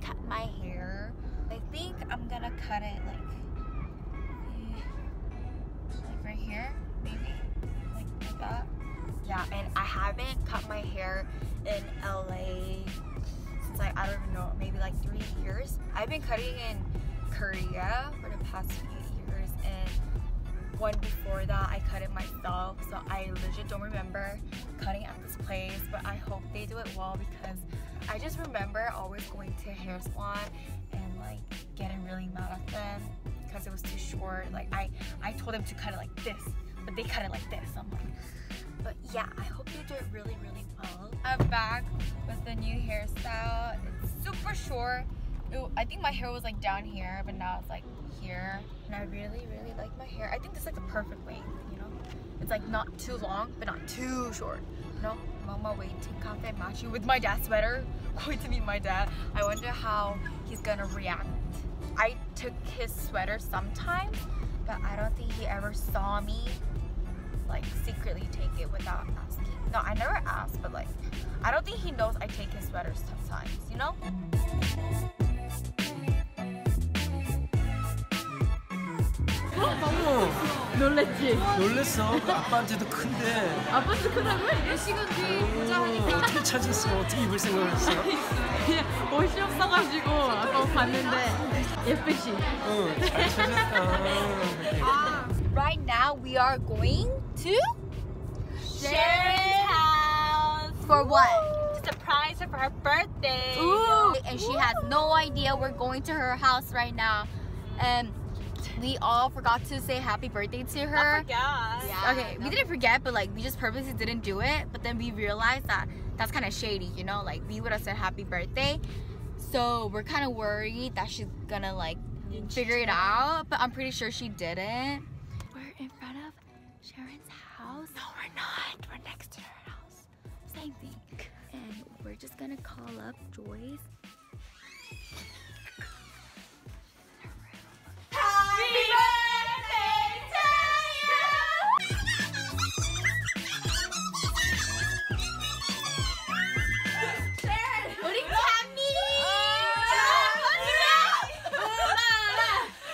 just cut my hair. I think I'm gonna cut it like right here, maybe, like that. Yeah, and I haven't cut my hair in LA since like, I don't even know, maybe like 3 years. I've been cutting in Korea for the past few years, and one before that I cut it myself, so I legit don't remember cutting at this place, but I hope they do it well because I just remember always going to a hair salon and like getting really mad at them because it was too short. Like I told them to cut it like this, but they cut it like this. I'm like, but yeah, I hope they do it really, really well. I'm back with the new hairstyle. It's super short. I think my hair was like down here, but now it's like here, and I really, really like my hair. I think this is like the perfect length, you know? It's like not too long, but not too short, you know? I'm on my way to Cafe Machi with my dad's sweater, going to meet my dad. I wonder how he's gonna react. I took his sweater sometimes, but I don't think he ever saw me like secretly take it without asking. No, I never asked, but like, I don't think he knows I take his sweater sometimes, you know? 놀랬지? 놀랬어. 그 아빠한테도 큰데. 아빠도 크다고요? 몇 시간 뒤에 보자 하니까. 어떻게 찾았어? 어떻게 입을 생각을 했어? 그냥 옷이 없어가지고 아까 봤는데 예쁘지? 응, 잘 찾았다. Right now we are going to Sharon's house. For what? Surprise her for her birthday. Ooh. And she has no idea we're going to her house right now, and we all forgot to say happy birthday to her. I forgot. Yeah, okay, we didn't forget, but like we just purposely didn't do it, but then we realized that that's kind of shady, you know, like we would have said happy birthday, so we're kind of worried that she's gonna like figure it out, but I'm pretty sure she didn't. We're in front of Sharon's house. No, we're not. We're next to her house. Same thing. And we're just gonna call up Joyce. Happy birthday to you! Sharon! 우리 캬미! 우라라! 우라라!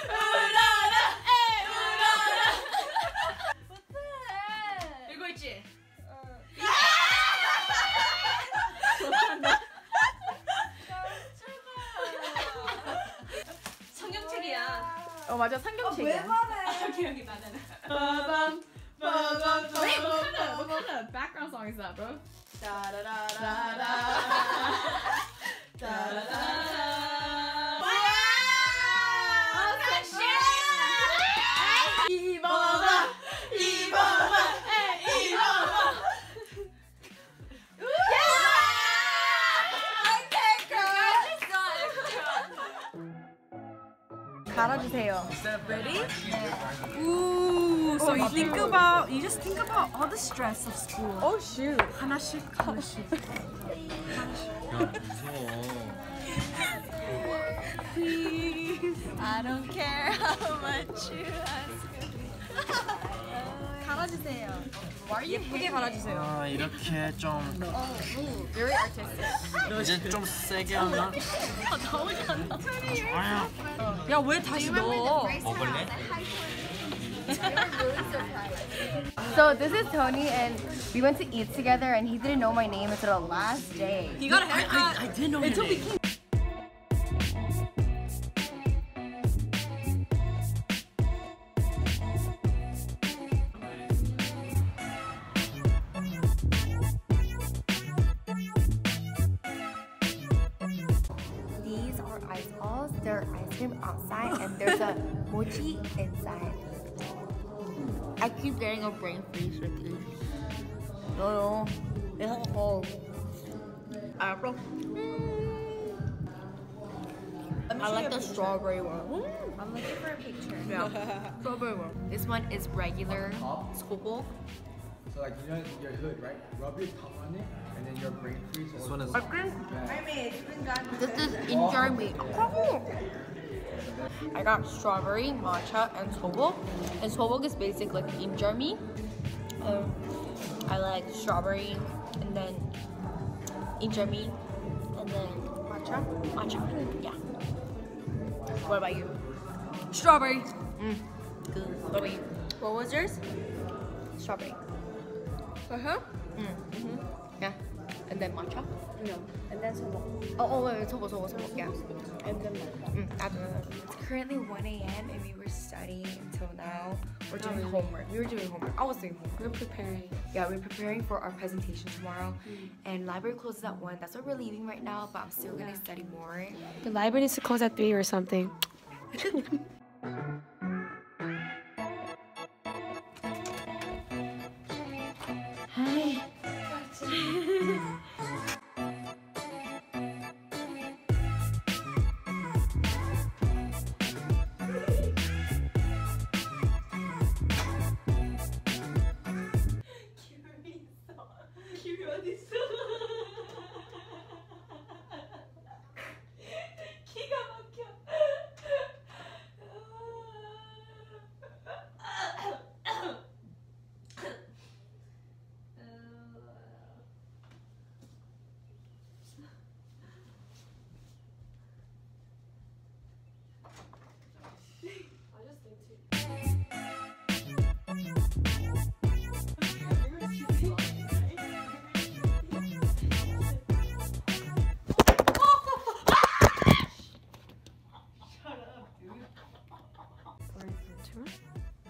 우라라! 에이 우라라! 못해! 읽고 있지? 어 맞아 삼겹살이야. 왜 말해? 여기 여기 바나나. 빠밤 빠밤. Wait, what kind of background song is that, bro? Ready? Ooh, so you just think about all the stress of school. Oh shoot. 하나씩 하나씩. Please, I don't care how much you ask me. 갈아주세요. Why are you 예쁘게 갈아주세요? 아 이렇게 좀. Oh, very artistic. 이제 좀 세게 하나. 나오지 않나? 야 왜 다시 넣어? 먹을래? So this is Tony, and we went to eat together, and he didn't know my name until the last day. He got a haircut. I didn't know your name. There's ice cream outside and there's a mochi inside. I keep getting a brain freeze with these. No, it's not cold. Apple. I like the strawberry one. I'm looking for a picture. Yeah, strawberry one. This one is regular scoop. So like, you know your hood, right? Rub your tongue on it, and then your brain freeze. This one is... This is Injami. I got strawberry, matcha, and sobok. And sobok is basic like Injami. I like strawberry, and then Injami, and then matcha. Matcha? Matcha, yeah. What about you? Strawberry. Mm. Good. What about you? What was yours? Strawberry. Uh-huh. Mm. Mm-hmm. Yeah. And then matcha? No. And then sobok. Oh, wait, sobok, yeah. And then matcha. Mm, I don't know. It's currently 1 a.m. and we were studying until now. We're doing homework. We were doing homework. I was doing homework. We're preparing. Yeah, we're preparing for our presentation tomorrow. Mm. And library closes at 1. That's what we're leaving right now, but I'm still going to study more. The library needs to close at 3 or something.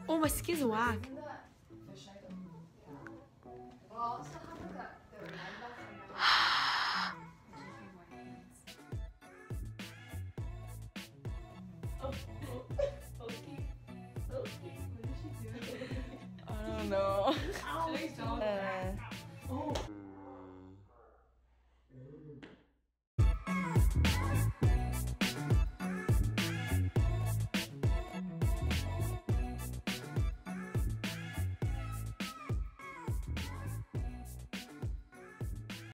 Oh, my skin's whack. I don't know.